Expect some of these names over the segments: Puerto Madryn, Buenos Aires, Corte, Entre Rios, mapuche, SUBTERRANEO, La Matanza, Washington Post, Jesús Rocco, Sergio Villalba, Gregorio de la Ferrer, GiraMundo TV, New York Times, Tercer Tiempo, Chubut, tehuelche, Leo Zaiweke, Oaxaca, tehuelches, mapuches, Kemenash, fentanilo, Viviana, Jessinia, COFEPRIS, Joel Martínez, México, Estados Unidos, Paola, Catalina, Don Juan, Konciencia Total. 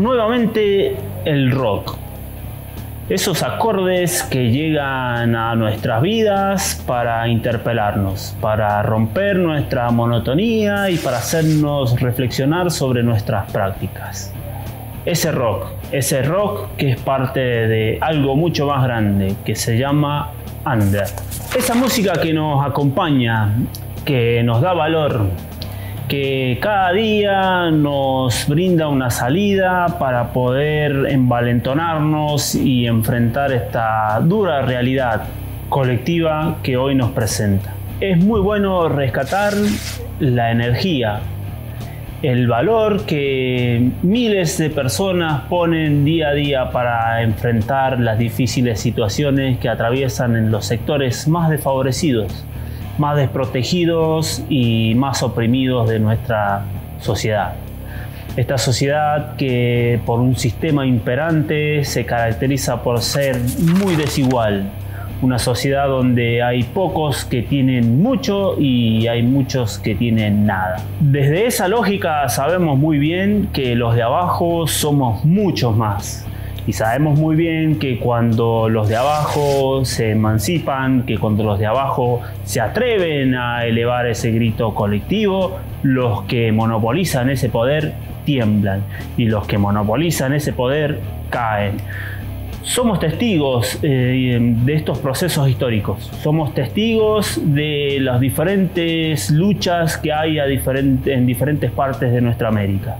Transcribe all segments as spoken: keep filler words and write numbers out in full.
nuevamente el rock. Esos acordes que llegan a nuestras vidas para interpelarnos, para romper nuestra monotonía y para hacernos reflexionar sobre nuestras prácticas. Ese rock, ese rock que es parte de algo mucho más grande, que se llama under. Esa música que nos acompaña, que nos da valor, que cada día nos brinda una salida para poder envalentonarnos y enfrentar esta dura realidad colectiva que hoy nos presenta. Es muy bueno rescatar la energía, el valor que miles de personas ponen día a día para enfrentar las difíciles situaciones que atraviesan en los sectores más desfavorecidos, más desprotegidos y más oprimidos de nuestra sociedad. Esta sociedad que por un sistema imperante se caracteriza por ser muy desigual. Una sociedad donde hay pocos que tienen mucho y hay muchos que tienen nada. Desde esa lógica sabemos muy bien que los de abajo somos muchos más. Y sabemos muy bien que cuando los de abajo se emancipan, que cuando los de abajo se atreven a elevar ese grito colectivo, los que monopolizan ese poder tiemblan y los que monopolizan ese poder caen. Somos testigos eh, de estos procesos históricos, somos testigos de las diferentes luchas que hay a diferente, en diferentes partes de nuestra América.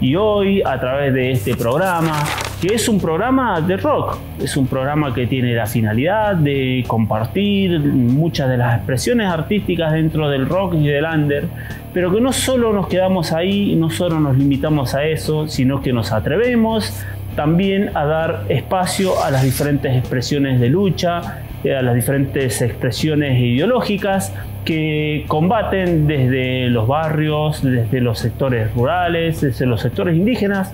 Y hoy, a través de este programa, que es un programa de rock, es un programa que tiene la finalidad de compartir muchas de las expresiones artísticas dentro del rock y del under, pero que no solo nos quedamos ahí, no solo nos limitamos a eso, sino que nos atrevemos también a dar espacio a las diferentes expresiones de lucha, a las diferentes expresiones ideológicas que combaten desde los barrios, desde los sectores rurales, desde los sectores indígenas,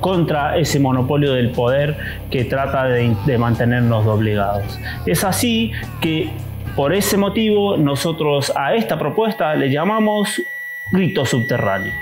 contra ese monopolio del poder que trata de, de mantenernos doblegados. Es así que por ese motivo nosotros a esta propuesta le llamamos grito subterráneo.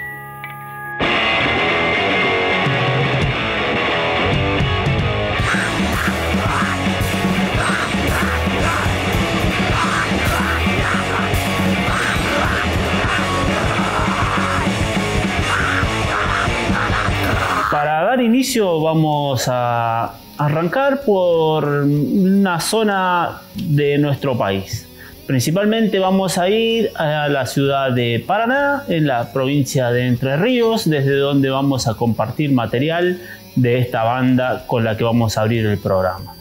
Para dar inicio vamos a arrancar por una zona de nuestro país. Principalmente vamos a ir a la ciudad de Paraná, en la provincia de Entre Ríos, desde donde vamos a compartir material de esta banda con la que vamos a abrir el programa.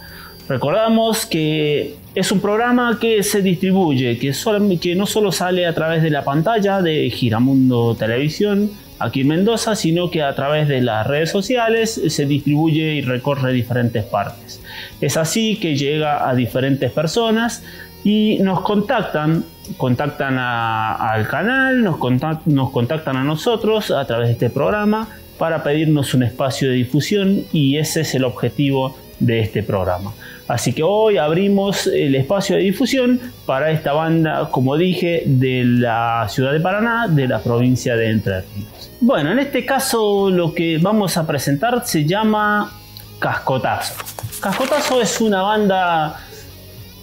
Recordamos que es un programa que se distribuye, que, solo, que no solo sale a través de la pantalla de Giramundo Televisión, aquí en Mendoza, sino que a través de las redes sociales se distribuye y recorre diferentes partes. Es así que llega a diferentes personas y nos contactan, contactan a, al canal, nos, contact, nos contactan a nosotros a través de este programa para pedirnos un espacio de difusión y ese es el objetivo de este programa. Así que hoy abrimos el espacio de difusión para esta banda, como dije, de la ciudad de Paraná, de la provincia de Entre Ríos. Bueno, en este caso lo que vamos a presentar se llama Cascotazo. Cascotazo es una banda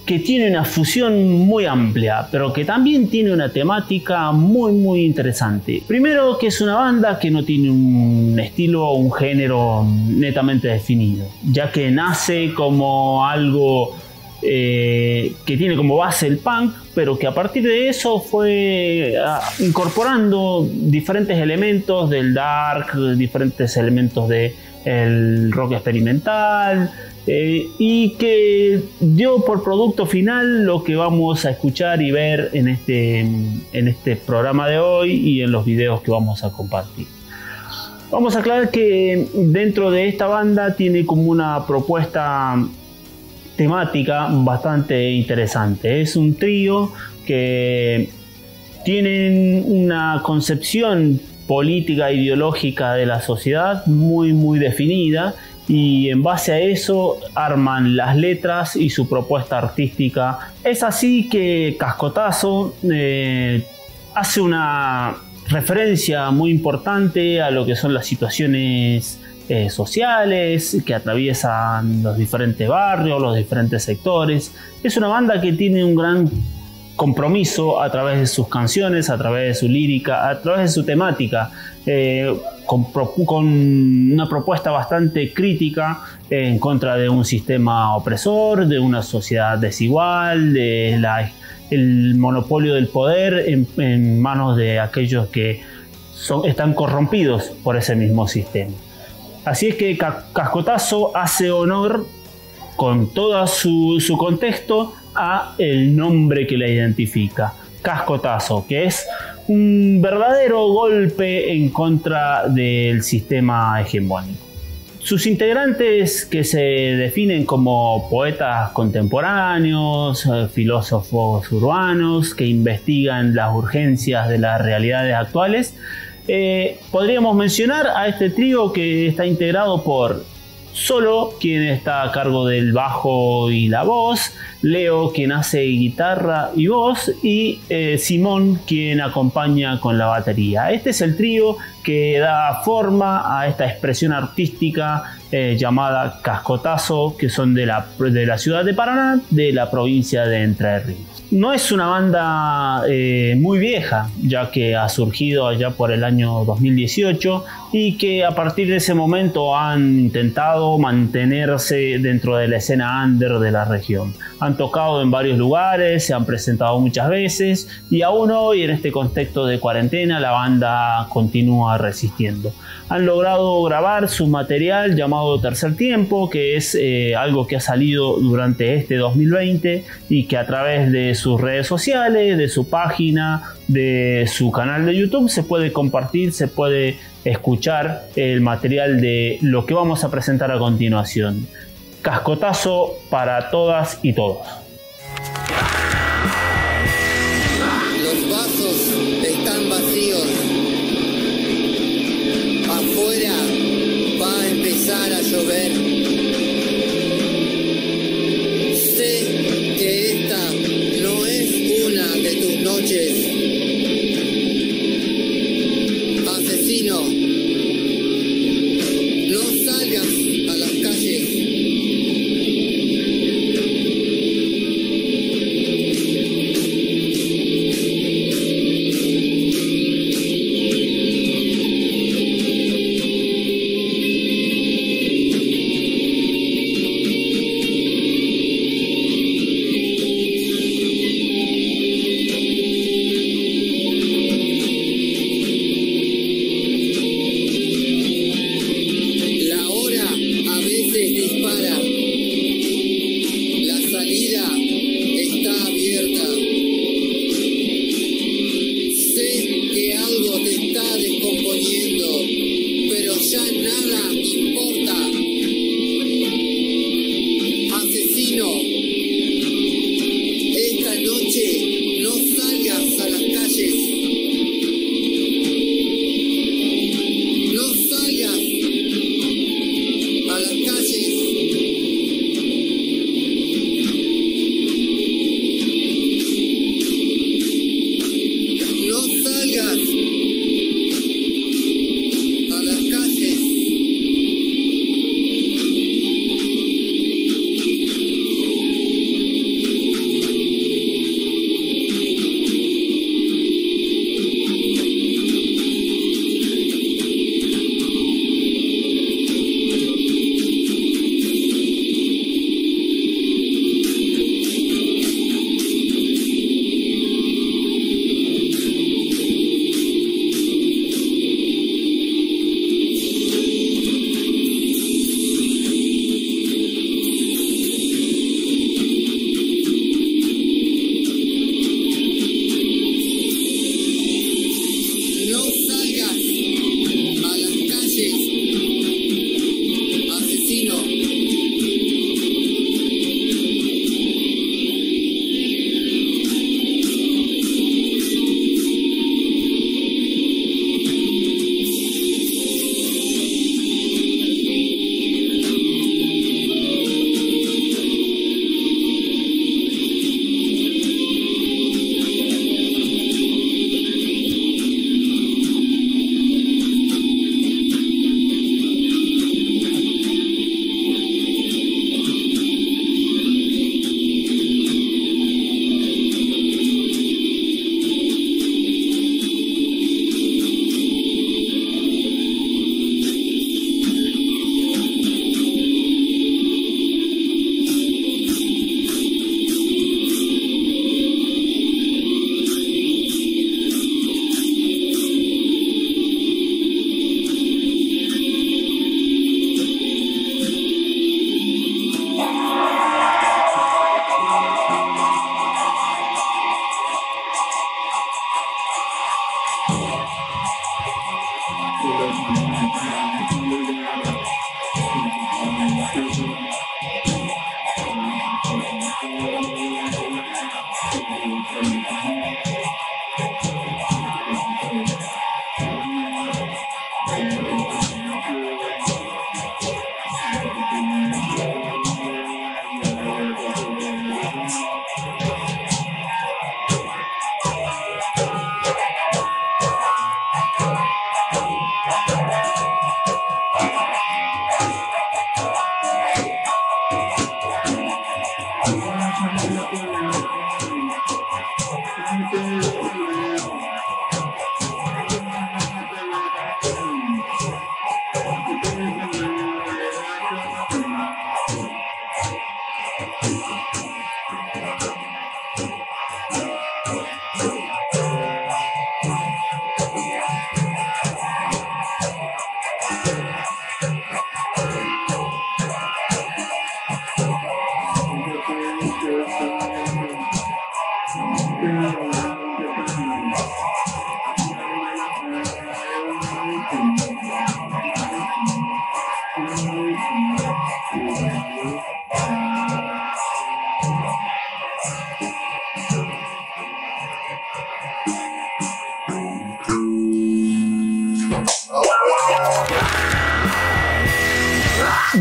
que tiene una fusión muy amplia, pero que también tiene una temática muy muy interesante. Primero, que es una banda que no tiene un estilo o un género netamente definido, ya que nace como algo eh, que tiene como base el punk, pero que a partir de eso fue incorporando diferentes elementos del dark, diferentes elementos de el rock experimental, eh, y que dio por producto final lo que vamos a escuchar y ver en este, en este programa de hoy y en los videos que vamos a compartir. Vamos a aclarar que dentro de esta banda tiene como una propuesta temática bastante interesante. Es un trío que tienen una concepción política ideológica de la sociedad muy muy definida y en base a eso arman las letras y su propuesta artística. Es así que Cascotazo eh, hace una referencia muy importante a lo que son las situaciones eh, sociales que atraviesan los diferentes barrios, los diferentes sectores. Es una banda que tiene un gran compromiso a través de sus canciones, a través de su lírica, a través de su temática, eh, con, con una propuesta bastante crítica en contra de un sistema opresor, de una sociedad desigual, de la, el monopolio del poder en, en manos de aquellos que son, están corrompidos por ese mismo sistema. Así es que Cascotazo hace honor con todo su, su contexto a el nombre que la identifica, Cascotazo, que es un verdadero golpe en contra del sistema hegemónico. Sus integrantes, que se definen como poetas contemporáneos, filósofos urbanos, que investigan las urgencias de las realidades actuales, eh, podríamos mencionar a este trío que está integrado por Solo, quien está a cargo del bajo y la voz, Leo, quien hace guitarra y voz, y eh, Simón, quien acompaña con la batería. Este es el trío que da forma a esta expresión artística eh, llamada Cascotazo, que son de la, de la ciudad de Paraná, de la provincia de Entre Ríos. No es una banda eh, muy vieja, ya que ha surgido allá por el año dos mil dieciocho y que a partir de ese momento han intentado mantenerse dentro de la escena under de la región. Han tocado en varios lugares, se han presentado muchas veces y aún hoy, en este contexto de cuarentena, la banda continúa resistiendo. Han logrado grabar su material llamado Tercer Tiempo, que es eh, algo que ha salido durante este dos mil veinte y que a través de sus redes sociales, de su página, de su canal de YouTube se puede compartir, se puede escuchar el material de lo que vamos a presentar a continuación. Cascotazo para todas y todos. Los vasos están vacíos. Afuera va a empezar a llover. Sé que esta no es una de tus noches. Asesino, no salgas a las calles. A las calles.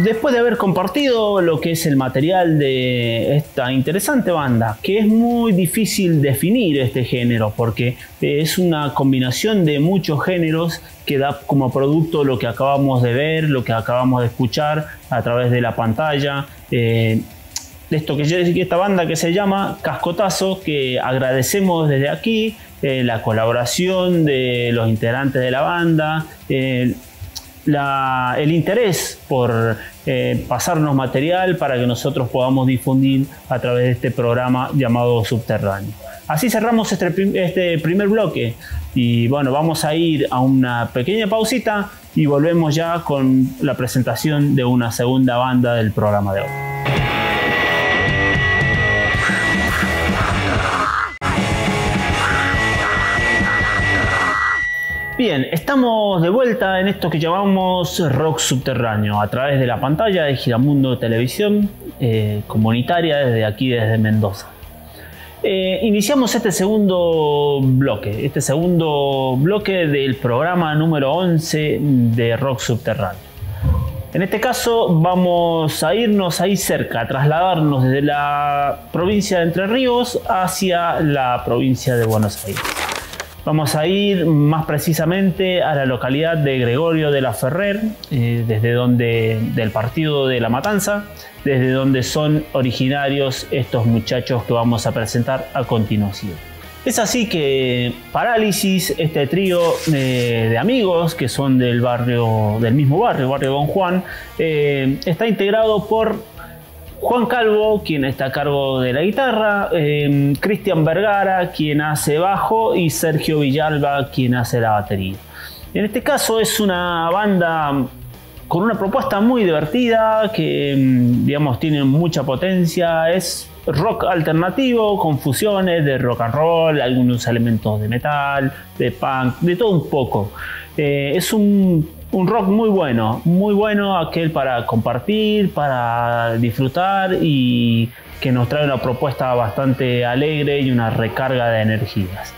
después de haber compartido lo que es el material de esta interesante banda, que es muy difícil definir este género porque es una combinación de muchos géneros que da como producto lo que acabamos de ver, lo que acabamos de escuchar a través de la pantalla. Eh, esto que yo decía, esta banda que se llama Cascotazo, que agradecemos desde aquí eh, la colaboración de los integrantes de la banda, eh, La, el interés por eh, pasarnos material para que nosotros podamos difundir a través de este programa llamado Subterráneo. Así cerramos este, este primer bloque y bueno, vamos a ir a una pequeña pausita y volvemos ya con la presentación de una segunda banda del programa de hoy. Bien, estamos de vuelta en esto que llamamos Rock Subterráneo a través de la pantalla de Giramundo Televisión eh, comunitaria desde aquí, desde Mendoza. Eh, iniciamos este segundo bloque, este segundo bloque del programa número once de Rock Subterráneo. En este caso vamos a irnos ahí cerca, a trasladarnos desde la provincia de Entre Ríos hacia la provincia de Buenos Aires. Vamos a ir más precisamente a la localidad de Gregorio de la Ferrer, eh, desde donde, del partido de La Matanza, desde donde son originarios estos muchachos que vamos a presentar a continuación. Es así que Parálisis, este trío eh, de amigos que son del barrio, del mismo barrio, barrio Don Juan, eh, está integrado por Juan Calvo, quien está a cargo de la guitarra, eh, Cristian Vergara, quien hace bajo, y Sergio Villalba, quien hace la batería. En este caso es una banda con una propuesta muy divertida, que digamos tiene mucha potencia, es rock alternativo, con fusiones de rock and roll, algunos elementos de metal, de punk, de todo un poco. Eh, es un... Un rock muy bueno, muy bueno aquel para compartir, para disfrutar y que nos trae una propuesta bastante alegre y una recarga de energías.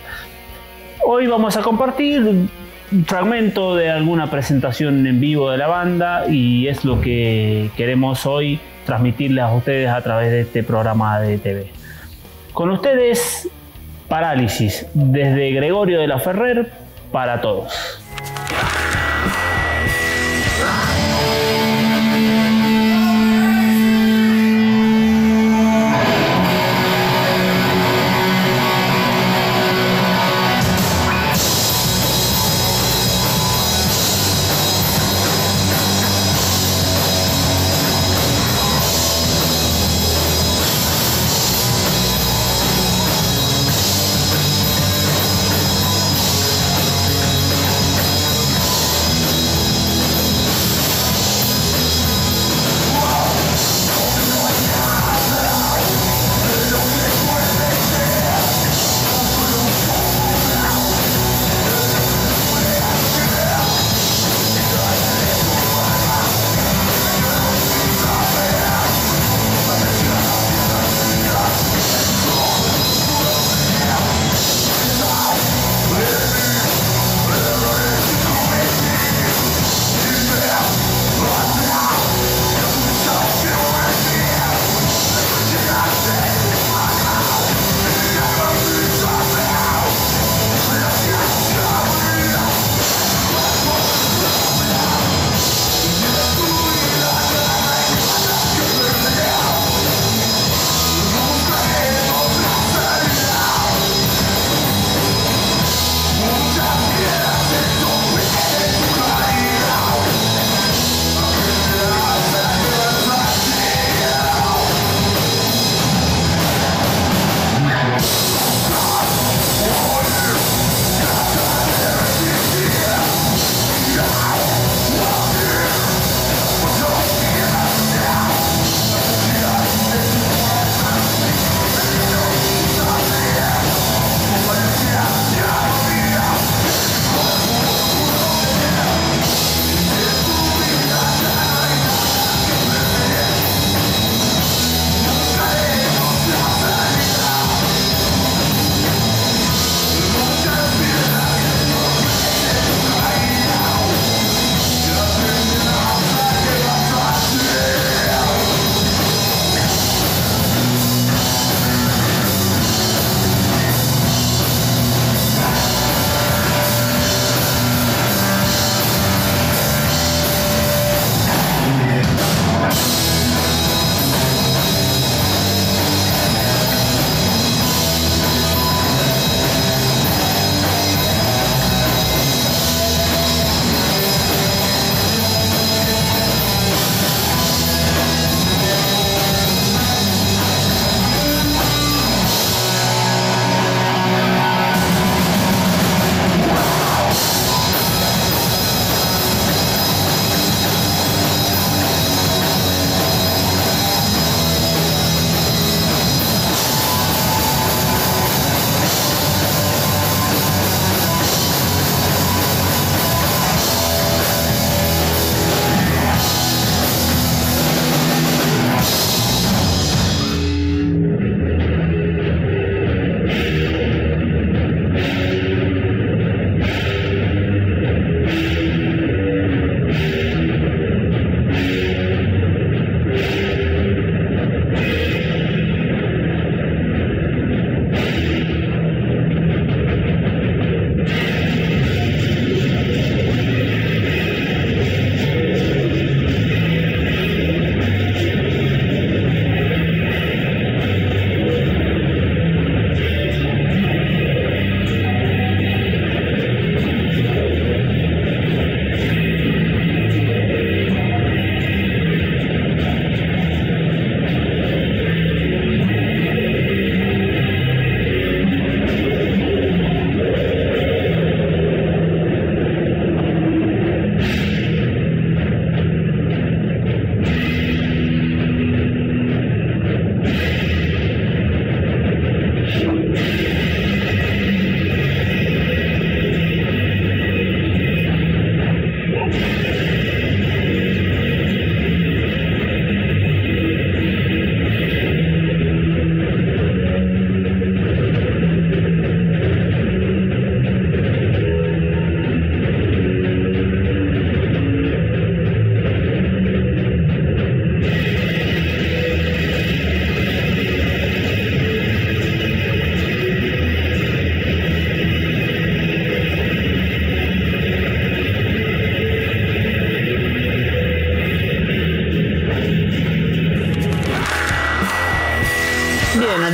Hoy vamos a compartir un fragmento de alguna presentación en vivo de la banda y es lo que queremos hoy transmitirles a ustedes a través de este programa de T V. Con ustedes, Parálisis, desde Gregorio de la Ferrer para todos.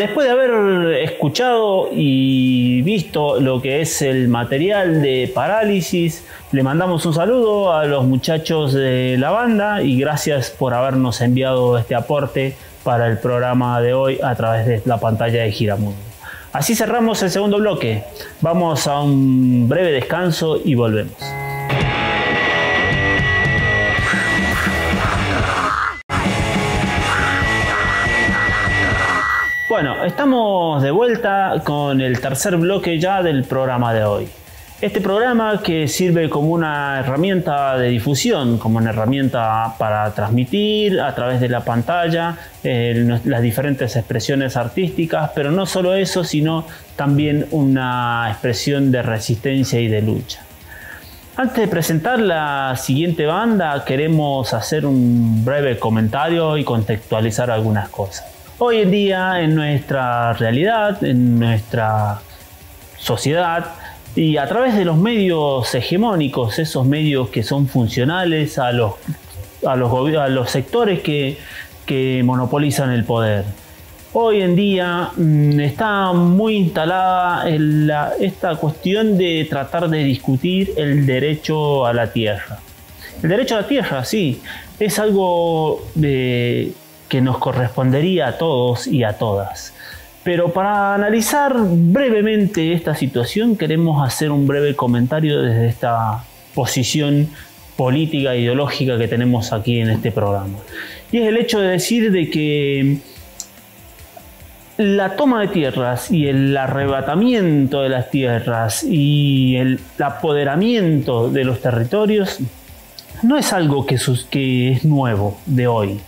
después de haber escuchado y visto lo que es el material de Parálisis, le mandamos un saludo a los muchachos de la banda y gracias por habernos enviado este aporte para el programa de hoy a través de la pantalla de Giramundo. Así cerramos el segundo bloque. Vamos a un breve descanso y volvemos. Bueno, estamos de vuelta con el tercer bloque ya del programa de hoy. Este programa que sirve como una herramienta de difusión, como una herramienta para transmitir a través de la pantalla eh, las diferentes expresiones artísticas, pero no solo eso, sino también una expresión de resistencia y de lucha. Antes de presentar la siguiente banda, queremos hacer un breve comentario y contextualizar algunas cosas. Hoy en día, en nuestra realidad, en nuestra sociedad y a través de los medios hegemónicos, esos medios que son funcionales a los, a los, a los sectores que, que monopolizan el poder. Hoy en día mmm, está muy instalada en la, esta cuestión de tratar de discutir el derecho a la tierra. El derecho a la tierra, sí, es algo de... que nos correspondería a todos y a todas. Pero para analizar brevemente esta situación queremos hacer un breve comentario desde esta posición política e ideológica que tenemos aquí en este programa. Y es el hecho de decir de que la toma de tierras y el arrebatamiento de las tierras y el apoderamiento de los territorios no es algo que, sus, que es nuevo de hoy.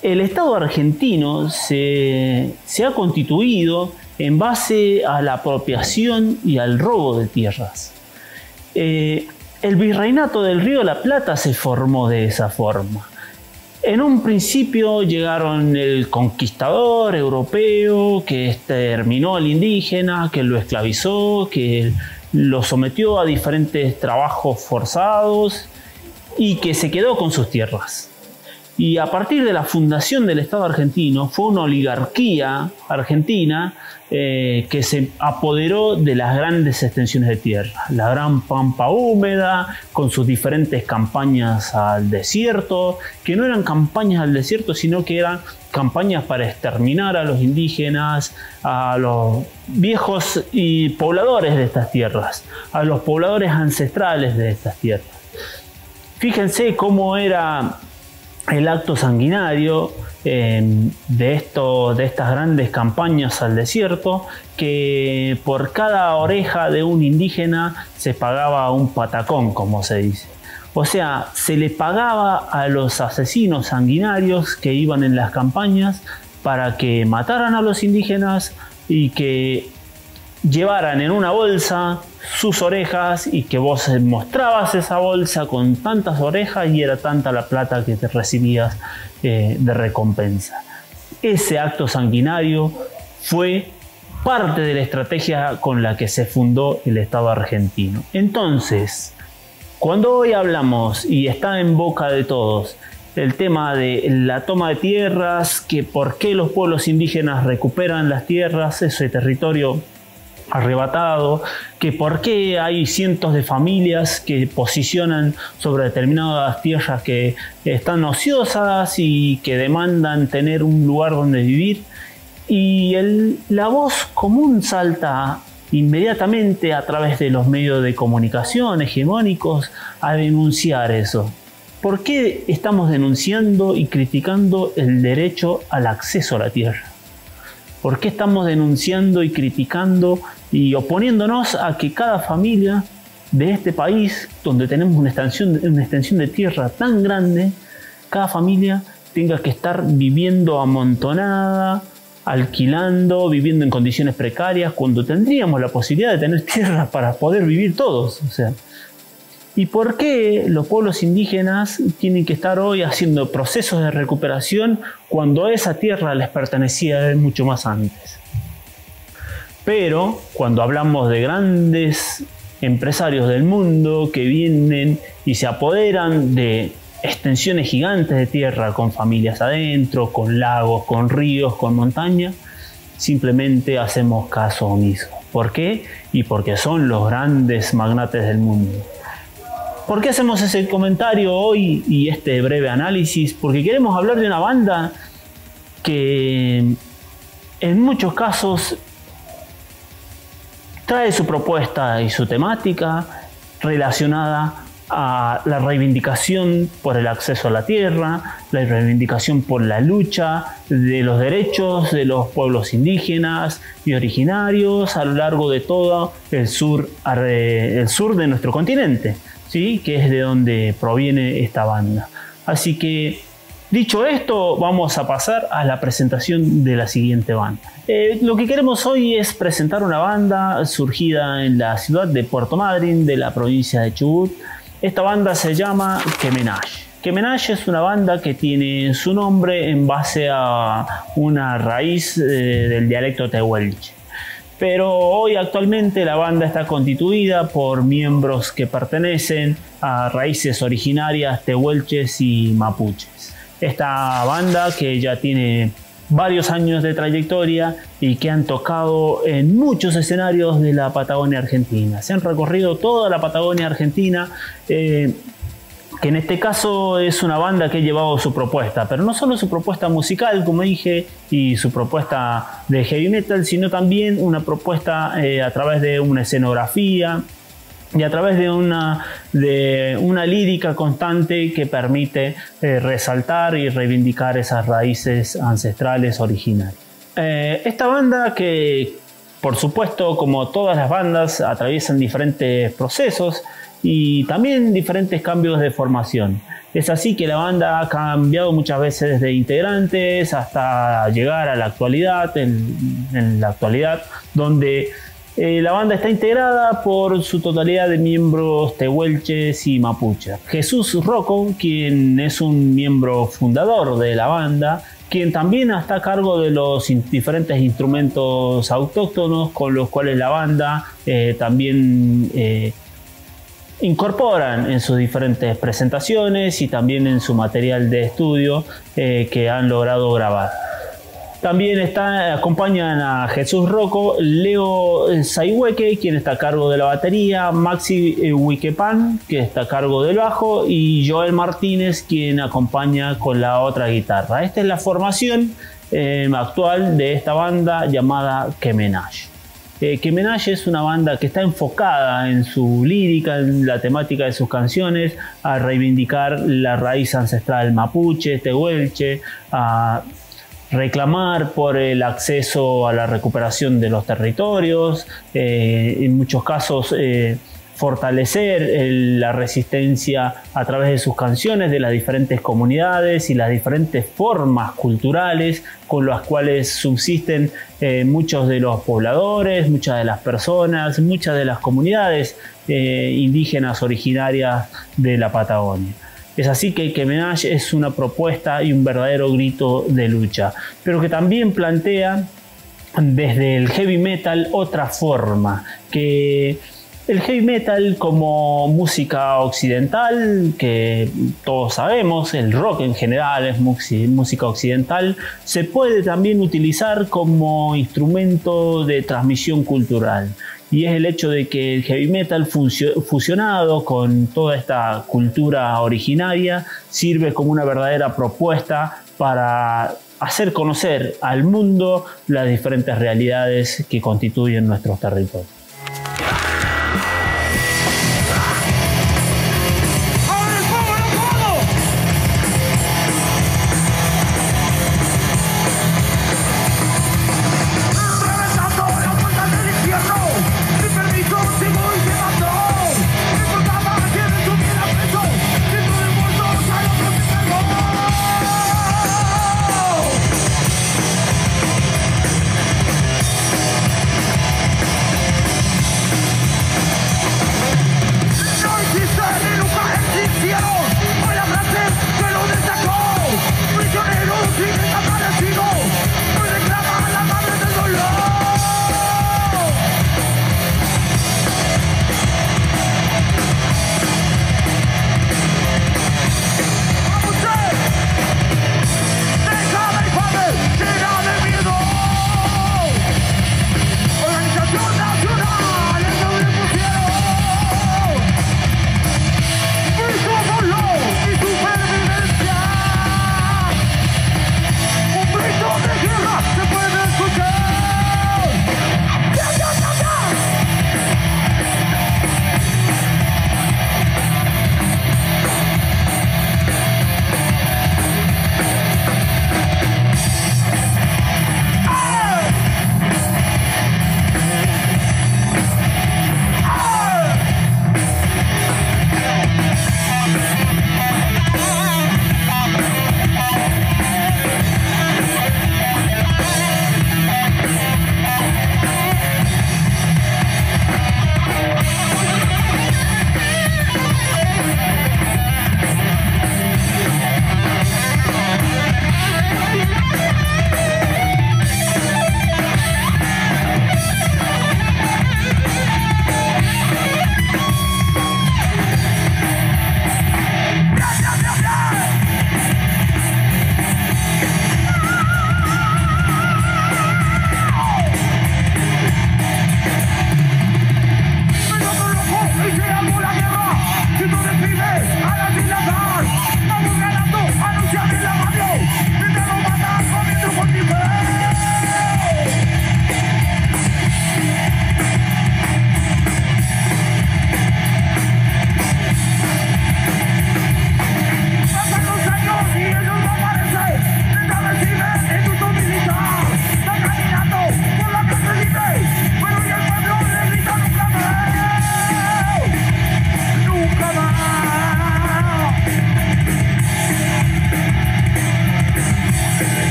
El Estado argentino se, se ha constituido en base a la apropiación y al robo de tierras. Eh, el Virreinato del Río de la Plata se formó de esa forma. En un principio llegaron el conquistador europeo que exterminó al indígena, que lo esclavizó, que lo sometió a diferentes trabajos forzados y que se quedó con sus tierras. Y a partir de la fundación del Estado argentino fue una oligarquía argentina eh, que se apoderó de las grandes extensiones de tierra. La gran pampa húmeda, con sus diferentes campañas al desierto, que no eran campañas al desierto, sino que eran campañas para exterminar a los indígenas, a los viejos y pobladores de estas tierras, a los pobladores ancestrales de estas tierras. Fíjense cómo era el acto sanguinario eh, de, esto, de estas grandes campañas al desierto, que por cada oreja de un indígena se pagaba un patacón, como se dice. O sea, se le pagaba a los asesinos sanguinarios que iban en las campañas para que mataran a los indígenas y que llevaran en una bolsa sus orejas y que vos mostrabas esa bolsa con tantas orejas y era tanta la plata que te recibías eh, de recompensa. Ese acto sanguinario fue parte de la estrategia con la que se fundó el Estado argentino. Entonces, cuando hoy hablamos y está en boca de todos el tema de la toma de tierras, que por qué los pueblos indígenas recuperan las tierras, ese territorio arrebatado, que por qué hay cientos de familias que posicionan sobre determinadas tierras que están ociosas y que demandan tener un lugar donde vivir, y el, la voz común salta inmediatamente a través de los medios de comunicación hegemónicos a denunciar eso. ¿Por qué estamos denunciando y criticando el derecho al acceso a la tierra? ¿Por qué estamos denunciando y criticando y oponiéndonos a que cada familia de este país, donde tenemos una extensión, una extensión de tierra tan grande, cada familia tenga que estar viviendo amontonada, alquilando, viviendo en condiciones precarias, cuando tendríamos la posibilidad de tener tierra para poder vivir todos? O sea, ¿y por qué los pueblos indígenas tienen que estar hoy haciendo procesos de recuperación cuando esa tierra les pertenecía mucho más antes? Pero cuando hablamos de grandes empresarios del mundo que vienen y se apoderan de extensiones gigantes de tierra con familias adentro, con lagos, con ríos, con montañas, simplemente hacemos caso omiso. ¿Por qué? Y porque son los grandes magnates del mundo. ¿Por qué hacemos ese comentario hoy y este breve análisis? Porque queremos hablar de una banda que en muchos casos trae su propuesta y su temática relacionada a la reivindicación por el acceso a la tierra, la reivindicación por la lucha de los derechos de los pueblos indígenas y originarios a lo largo de todo el sur, el sur de nuestro continente, ¿sí? Que es de donde proviene esta banda. Así que, dicho esto, vamos a pasar a la presentación de la siguiente banda. Eh, lo que queremos hoy es presentar una banda surgida en la ciudad de Puerto Madryn, de la provincia de Chubut. Esta banda se llama Kemenash. Kemenash es una banda que tiene su nombre en base a una raíz eh, del dialecto tehuelche. Pero hoy actualmente la banda está constituida por miembros que pertenecen a raíces originarias tehuelches y mapuches. Esta banda, que ya tiene varios años de trayectoria y que han tocado en muchos escenarios de la Patagonia Argentina. Se han recorrido toda la Patagonia Argentina, eh, que en este caso es una banda que ha llevado su propuesta, pero no solo su propuesta musical, como dije, y su propuesta de heavy metal, sino también una propuesta eh, a través de una escenografía y a través de una, de una lírica constante que permite eh, resaltar y reivindicar esas raíces ancestrales originarias. Eh, esta banda, que por supuesto, como todas las bandas, atraviesan diferentes procesos y también diferentes cambios de formación. Es así que la banda ha cambiado muchas veces de integrantes hasta llegar a la actualidad, en, en la actualidad donde Eh, la banda está integrada por su totalidad de miembros tehuelches y mapuches. Jesús Rocco, quien es un miembro fundador de la banda, quien también está a cargo de los in diferentes instrumentos autóctonos con los cuales la banda eh, también eh, incorporan en sus diferentes presentaciones y también en su material de estudio eh, que han logrado grabar. También está, acompañan a Jesús Rocco, Leo Zaiweke, quien está a cargo de la batería, Maxi Wikepan, que está a cargo del bajo, y Joel Martínez, quien acompaña con la otra guitarra. Esta es la formación eh, actual de esta banda llamada Kemenash. Eh, Kemenash es una banda que está enfocada en su lírica, en la temática de sus canciones, a reivindicar la raíz ancestral mapuche, tehuelche, a reclamar por el acceso a la recuperación de los territorios, eh, en muchos casos eh, fortalecer el, la resistencia a través de sus canciones de las diferentes comunidades y las diferentes formas culturales con las cuales subsisten eh, muchos de los pobladores, muchas de las personas, muchas de las comunidades eh, indígenas originarias de la Patagonia. Es así que Kemenash es una propuesta y un verdadero grito de lucha, pero que también plantea desde el heavy metal otra forma, que el heavy metal como música occidental, que todos sabemos, el rock en general es música occidental, se puede también utilizar como instrumento de transmisión cultural. Y es el hecho de que el heavy metal fusionado con toda esta cultura originaria sirve como una verdadera propuesta para hacer conocer al mundo las diferentes realidades que constituyen nuestros territorios.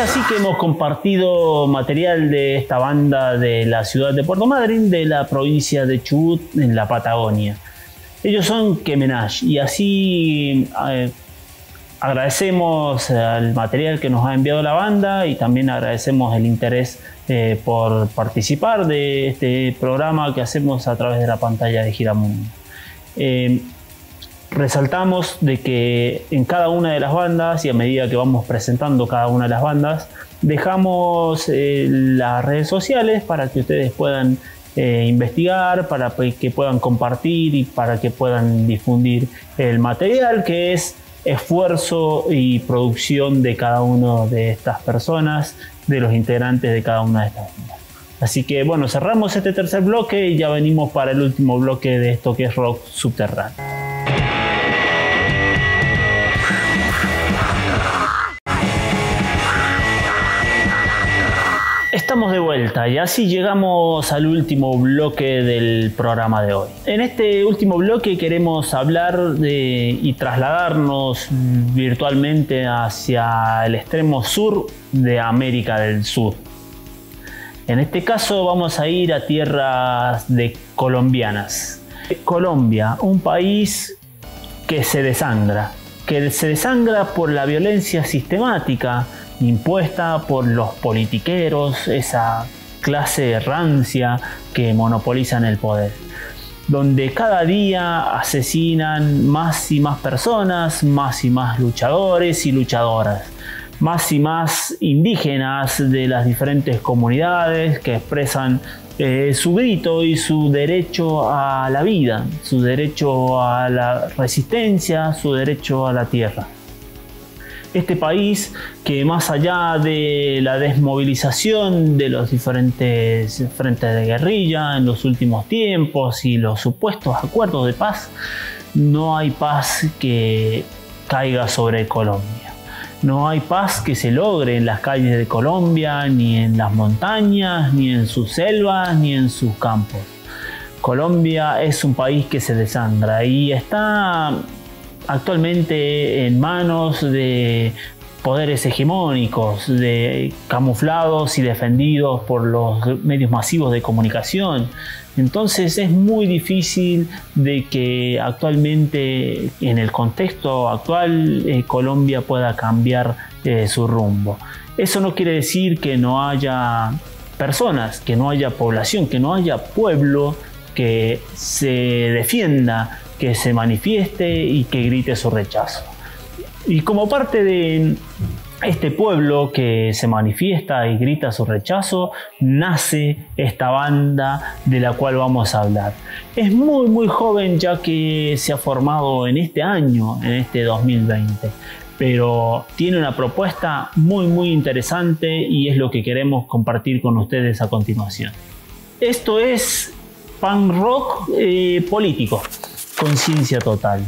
Así que hemos compartido material de esta banda de la ciudad de Puerto Madryn, de la provincia de Chubut, en la Patagonia. Ellos son Kemenash, y así eh, agradecemos al material que nos ha enviado la banda y también agradecemos el interés eh, por participar de este programa que hacemos a través de la pantalla de Giramundo. Eh, Resaltamos de que en cada una de las bandas, y a medida que vamos presentando cada una de las bandas, dejamos eh, las redes sociales para que ustedes puedan eh, investigar, para que puedan compartir y para que puedan difundir el material, que es esfuerzo y producción de cada una de estas personas, de los integrantes de cada una de estas bandas. Así que bueno, cerramos este tercer bloque y ya venimos para el último bloque de esto que es Rock Subterráneo. Estamos de vuelta y así llegamos al último bloque del programa de hoy. En este último bloque queremos hablar de, y trasladarnos virtualmente hacia el extremo sur de América del Sur. En este caso vamos a ir a tierras de colombianas. Colombia, un país que se desangra, que se desangra por la violencia sistemática impuesta por los politiqueros, esa clase rancia que monopolizan el poder, donde cada día asesinan más y más personas, más y más luchadores y luchadoras, más y más indígenas de las diferentes comunidades que expresan eh, su grito y su derecho a la vida, su derecho a la resistencia, su derecho a la tierra. Este país que, más allá de la desmovilización de los diferentes frentes de guerrilla en los últimos tiempos y los supuestos acuerdos de paz, no hay paz que caiga sobre Colombia. No hay paz que se logre en las calles de Colombia, ni en las montañas, ni en sus selvas, ni en sus campos. Colombia es un país que se desangra y está actualmente en manos de poderes hegemónicos, de camuflados y defendidos por los medios masivos de comunicación. Entonces es muy difícil de que actualmente, en el contexto actual, eh, Colombia pueda cambiar eh, su rumbo. Eso no quiere decir que no haya personas, que no haya población, que no haya pueblo que se defienda, que se manifieste y que grite su rechazo. Y como parte de este pueblo que se manifiesta y grita su rechazo, nace esta banda de la cual vamos a hablar. Es muy muy joven, ya que se ha formado en este año, en este dos mil veinte, pero tiene una propuesta muy muy interesante y es lo que queremos compartir con ustedes a continuación. Esto es punk rock eh, político. Konciencia Total,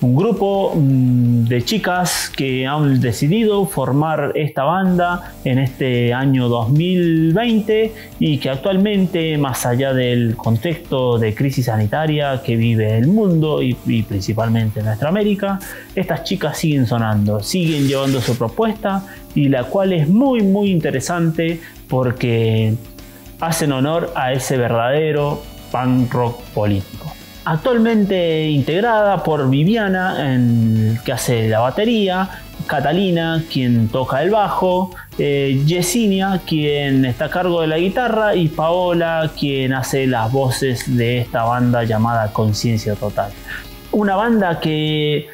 un grupo de chicas que han decidido formar esta banda en este año dos mil veinte y que actualmente, más allá del contexto de crisis sanitaria que vive el mundo y, y principalmente nuestra América, estas chicas siguen sonando, siguen llevando su propuesta, y la cual es muy muy interesante porque hacen honor a ese verdadero punk rock político. Actualmente integrada por Viviana, en, que hace la batería, Catalina, quien toca el bajo, eh, Jessinia, quien está a cargo de la guitarra, y Paola, quien hace las voces de esta banda llamada Konciencia Total. Una banda que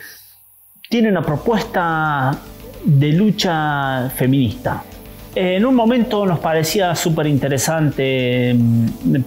tiene una propuesta de lucha feminista, En un momento nos parecía súper interesante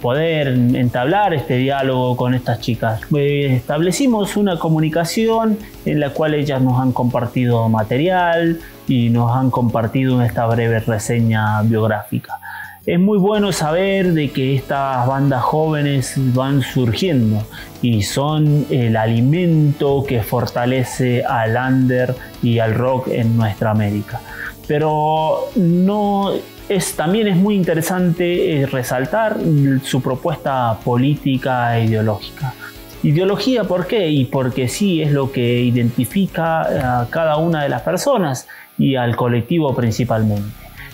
poder entablar este diálogo con estas chicas. Establecimos una comunicación en la cual ellas nos han compartido material y nos han compartido esta breve reseña biográfica. Es muy bueno saber de que estas bandas jóvenes van surgiendo y son el alimento que fortalece al under y al rock en nuestra América. Pero no es, también es muy interesante resaltar su propuesta política e ideológica. Ideología, ¿por qué? Y porque sí es lo que identifica a cada una de las personas y al colectivo principalmente.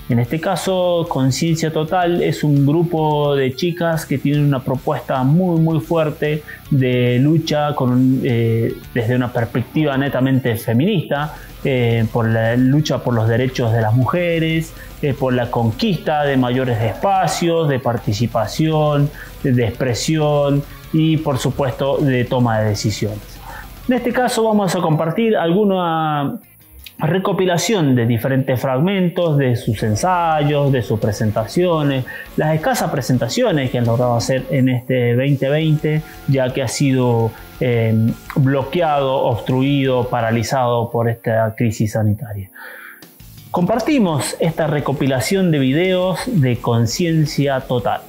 En este caso, Konciencia Total es un grupo de chicas que tienen una propuesta muy muy fuerte de lucha con, eh, desde una perspectiva netamente feminista, eh, por la lucha por los derechos de las mujeres, eh, por la conquista de mayores espacios, de participación, de expresión y por supuesto de toma de decisiones. En este caso vamos a compartir alguna recopilación de diferentes fragmentos de sus ensayos, de sus presentaciones, las escasas presentaciones que han logrado hacer en este veinte veinte, ya que ha sido eh, bloqueado, obstruido, paralizado por esta crisis sanitaria. Compartimos esta recopilación de videos de Konciencia Total.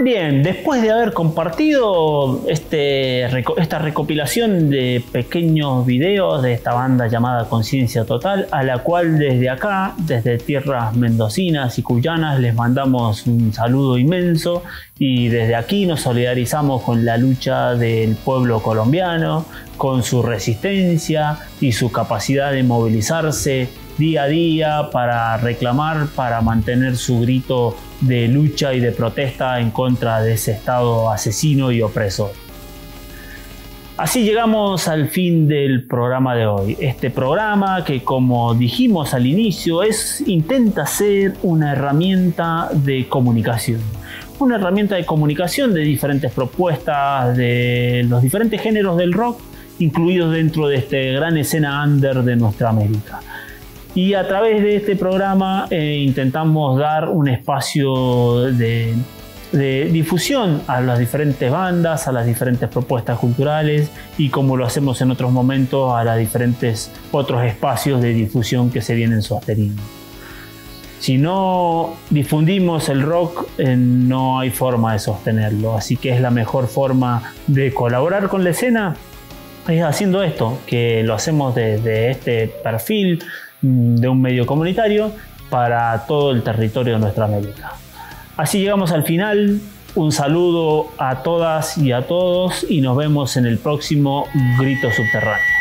Bien, después de haber compartido este, esta recopilación de pequeños videos de esta banda llamada Konciencia Total, a la cual desde acá, desde tierras mendocinas y cuyanas, les mandamos un saludo inmenso y desde aquí nos solidarizamos con la lucha del pueblo colombiano, con su resistencia y su capacidad de movilizarse día a día para reclamar, para mantener su grito de lucha y de protesta en contra de ese Estado asesino y opresor. Así llegamos al fin del programa de hoy. Este programa que, como dijimos al inicio, es, intenta ser una herramienta de comunicación. Una herramienta de comunicación de diferentes propuestas de los diferentes géneros del rock, incluidos dentro de esta gran escena under de nuestra América. Y a través de este programa eh, intentamos dar un espacio de, de difusión a las diferentes bandas, a las diferentes propuestas culturales y, como lo hacemos en otros momentos, a los diferentes otros espacios de difusión que se vienen sosteniendo. Si no difundimos el rock, eh, no hay forma de sostenerlo. Así que es la mejor forma de colaborar con la escena es haciendo esto, que lo hacemos desde este perfil de un medio comunitario para todo el territorio de nuestra América. Así llegamos al final. Un saludo a todas y a todos y nos vemos en el próximo Grito Subterráneo.